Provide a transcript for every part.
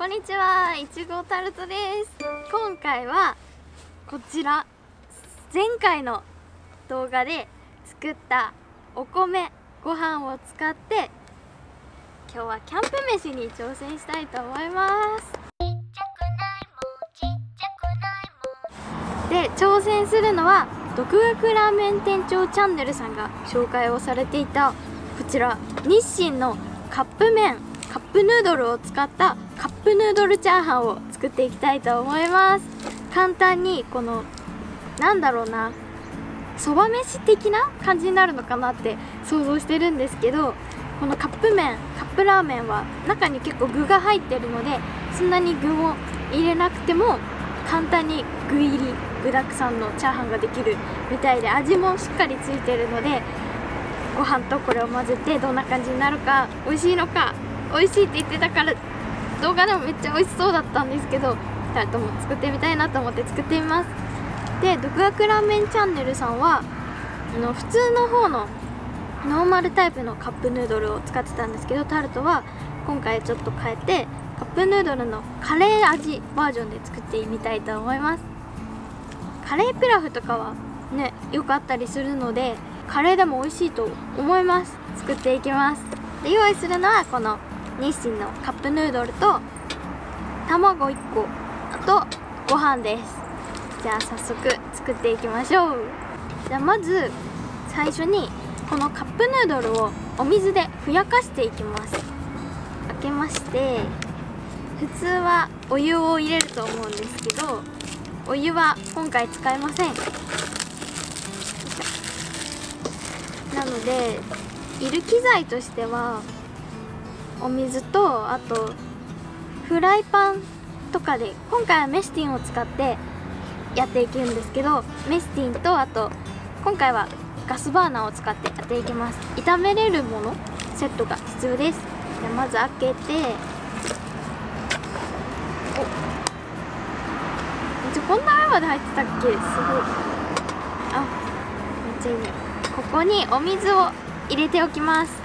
こんにちは、いちごタルトです。今回はこちら、前回の動画で作ったお米ご飯を使って今日はキャンプ飯に挑戦したいと思います。で、挑戦するのは独学ラーメン店長チャンネルさんが紹介をされていたこちら日清のカップ麺、カップヌードルを使ったカップヌードルチャーハンを作っていきたいと思います。簡単にこのそば飯的な感じになるのかなって想像してるんですけど、このカップ麺、カップラーメンは中に結構具が入ってるので、そんなに具も入れなくても簡単に具入り具だくさんのチャーハンができるみたいで、味もしっかりついてるので、ご飯とこれを混ぜてどんな感じになるか、美味しいのか、美味しいって言ってたから動画でもめっちゃ美味しそうだったんですけど、2人とも作ってみたいなと思って作ってみます。で、独学ラーメンチャンネルさんは普通の方のノーマルタイプのカップヌードルを使ってたんですけど、タルトは今回ちょっと変えてカップヌードルのカレー味バージョンで作ってみたいと思います。カレーピラフとかはね、よくあったりするので、カレーでも美味しいと思います。作っていきます。で、用意するのはこの日清のカップヌードルと卵1個、あとご飯です。じゃあ早速作っていきましょう。じゃあまず最初にこのカップヌードルをお水でふやかしていきます。開けまして、普通はお湯を入れると思うんですけど、お湯は今回使いません。なのでいる機材としてはお水と、あとフライパンとかで、今回はメスティンを使ってやっていくんですけど、メスティンと、あと今回はガスバーナーを使ってやっていきます。炒めれるものセットが必要です。で、まず開けて、こんな上まで入ってたっけ、すごい。あ、めっちゃいいね。ここにお水を入れておきます。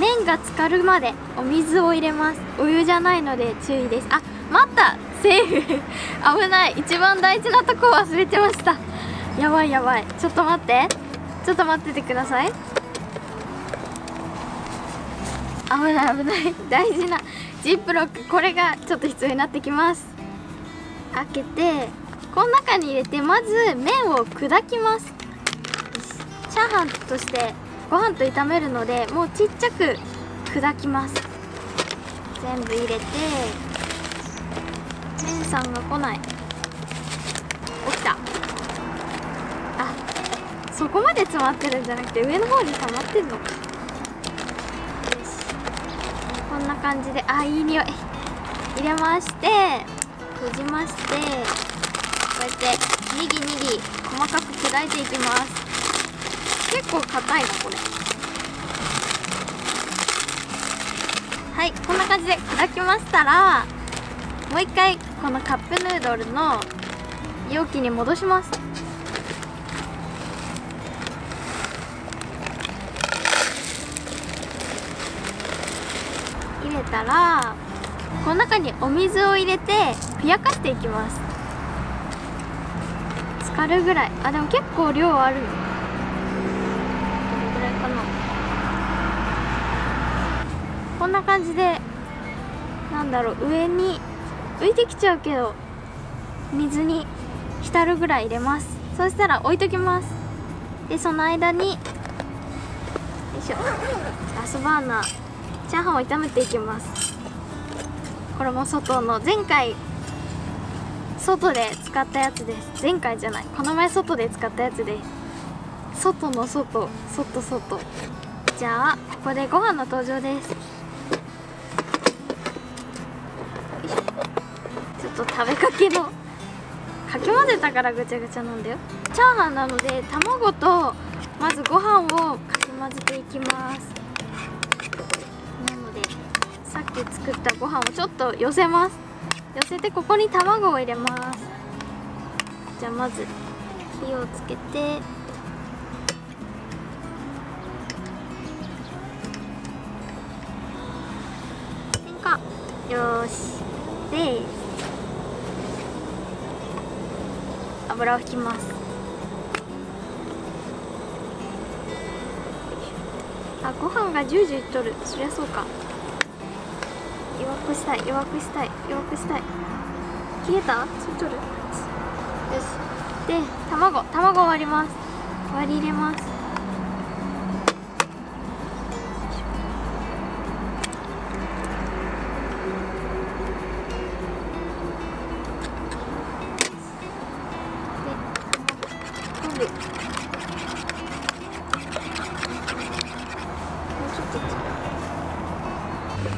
麺が浸かるまでお水を入れます。お湯じゃないので注意です。あ、待った、セーフ危ない、一番大事なとこ忘れてました。やばいやばい、ちょっと待って、ちょっと待っててください。危ない危ない、大事なジップロック、これがちょっと必要になってきます。開けてこの中に入れて、まず麺を砕きます。チャーハンとしてご飯と炒めるので、もうちっちゃく砕きます。全部入れて、麺さんが来ない。起きた。あ、そこまで詰まってるんじゃなくて上の方に溜まってるのか。よし、こんな感じで、あ、いい匂い。入れまして、閉じまして、こうやってにぎにぎ細かく砕いていきます。結構硬いな、これ。はい、こんな感じで砕きましたら、もう一回このカップヌードルの容器に戻します。入れたら、この中にお水を入れてふやかしていきます。浸かるぐらい。あ、でも結構量あるよ。こんな感じで、上に浮いてきちゃうけど水に浸るぐらい入れます。そうしたら置いときます。で、その間に、よいしょ、ガスバーナー、チャーハンを炒めていきます。これも外の、前回外で使ったやつです。前回じゃない、この前外で使ったやつです。外の外、外外。じゃあここでご飯の登場です。食べかけのかき混ぜたからぐちゃぐちゃなんだよ。チャーハンなので卵とまずご飯をかき混ぜていきます。なのでさっき作ったご飯をちょっと寄せます。寄せてここに卵を入れます。じゃあまず火をつけて、よーし。で油を引きます。あ、ご飯がジュージューいっとる。そりゃそうか。弱くしたい、弱くしたい、弱くしたい。消えた？ついとる？よし。で、卵割ります。割り入れます。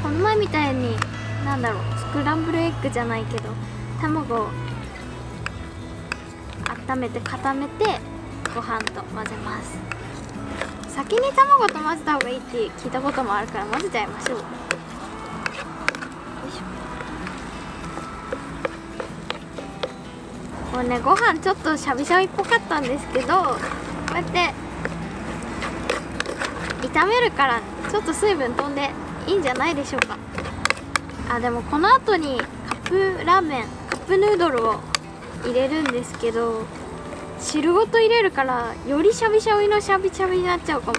この前みたいになんだろう、スクランブルエッグじゃないけど卵を温めて固めてご飯と混ぜます。先に卵と混ぜた方がいいって聞いたこともあるから混ぜちゃいましょう。よいしょ。もうね、ご飯ちょっとしゃびしゃびっぽかったんですけど、こうやって炒めるからちょっと水分飛んでいいんじゃないでしょうか。あ、でもこの後にカップラーメン、カップヌードルを入れるんですけど、汁ごと入れるからよりしゃびしゃびのしゃびしゃびになっちゃうかも。ち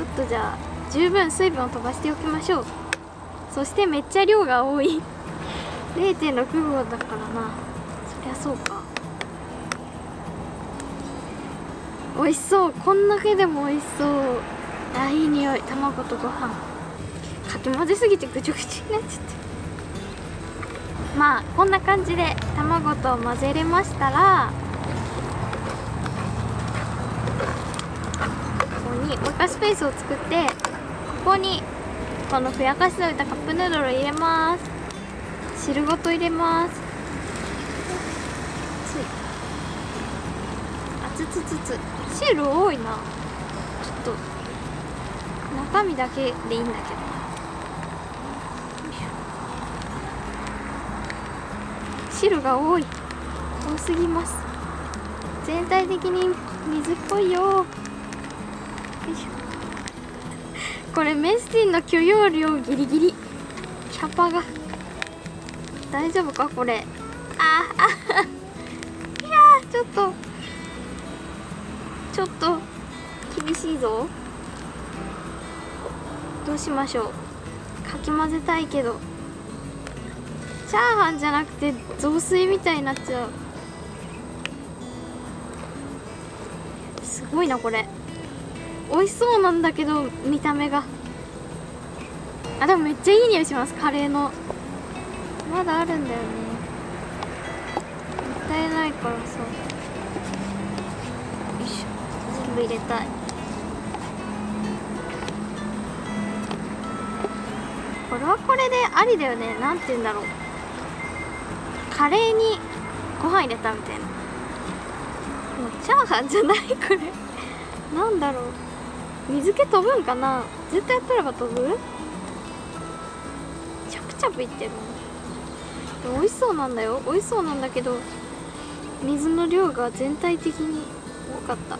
ょっとじゃあ十分水分を飛ばしておきましょう。そしてめっちゃ量が多い0.6 合だからな。そりゃそうか。美味しそう。こんだけでも美味しそう。あ、いい匂い。卵とご飯かき混ぜすぎてぐちゅぐちゅになっちゃって。まあこんな感じで卵と混ぜれましたら、ここにもう一回スペースを作って、ここにこのふやかしておいたカップヌードルを入れます。汁ごと入れます。熱い、熱つつつ。汁多いな。ちょっと中身だけでいいんだけど、汁が多い、多すぎます。全体的に水っぽいよ。よいしょ。これメスティンの許容量ギリギリ。キャパが大丈夫かこれ。ああいやー、ちょっと厳しいぞ。どうしましょう。かき混ぜたいけどチャーハンじゃなくて雑炊みたいになっちゃう。すごいなこれ。美味しそうなんだけど見た目が。あ、でもめっちゃいい匂いします。カレーの。まだあるんだよね。もったいないからさ。よいしょ。全部入れたい。これはこれでありだよね。なんて言うんだろう、カレーにご飯入れたみたいな。もうチャーハンじゃない、これ。なんだろう、水気飛ぶんかな。ずっとやってれば飛ぶ。チャプチャプいってる。美味しそうなんだよ。美味しそうなんだけど水の量が全体的に多かった。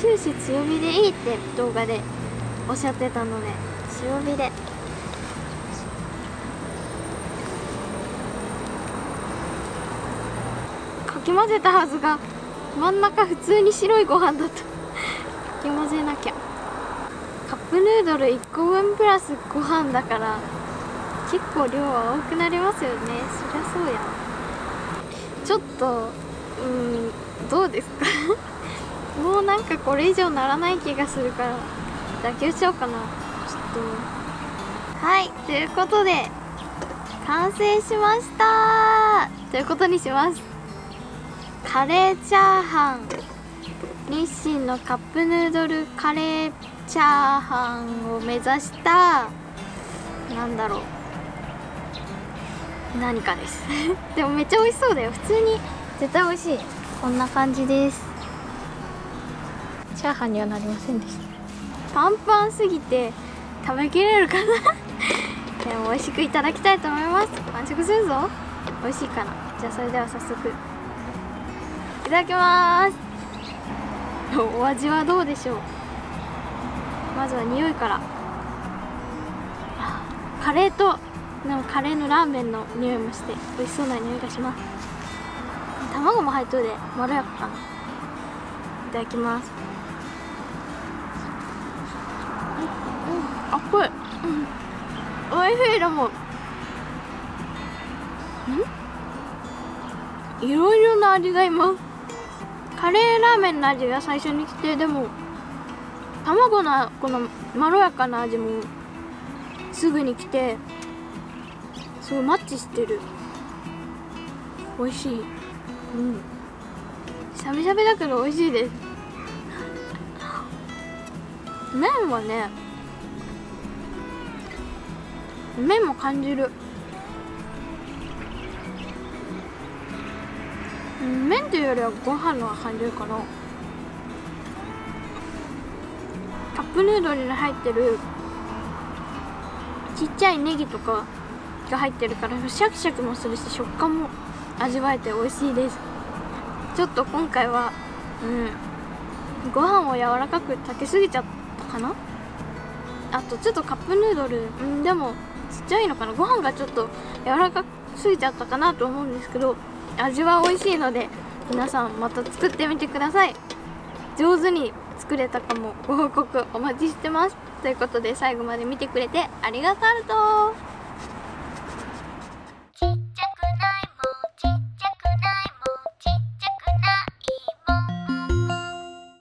終始強火でいいって動画でおっしゃってたので、強火で。かき混ぜたはずが真ん中普通に白いご飯だった。かき混ぜなきゃ。カップヌードル1個分プラスご飯だから結構量は多くなりますよね。そりゃそうや。ちょっとどうですかもうなんかこれ以上ならない気がするから妥協しようかな。ちょっと、はい、ということで完成しましたということにします。カレーチャーハン、日清のカップヌードルカレーチャーハンを目指した、なんだろう、何かですでもめっちゃ美味しそうだよ。普通に絶対美味しい。こんな感じです。チャーハンにはなりませんでした。パンパンすぎて食べきれるかなでも美味しくいただきたいと思います。完食するぞ。美味しいかな。じゃあそれでは早速いただきますお味はどうでしょう。まずは匂いから。カレーとでもカレーのラーメンの匂いもして美味しそうな匂いがします。卵も入っとるでまろやかかな。いただきます。熱い、美味しい。でもいろいろな味がいます。カレーラーメンの味が最初に来て、でも卵のこのまろやかな味もすぐに来て、すごいマッチしてる。美味しい。しゃぶしゃぶだけど美味しいです。麺はね、麺も感じる。麺というよりはご飯のが感じるかな。カップヌードルに入ってるちっちゃいネギとかが入ってるから、シャキシャキもするし、食感も味わえて美味しいです。ちょっと今回はご飯を柔らかく炊きすぎちゃったかな。あとちょっとカップヌードル、でもちっちゃいのかな、ご飯がちょっと柔らかすぎちゃったかなと思うんですけど、味は美味しいので皆さんまた作ってみてください。上手に作れたかもご報告お待ちしてます。ということで最後まで見てくれてありがとう。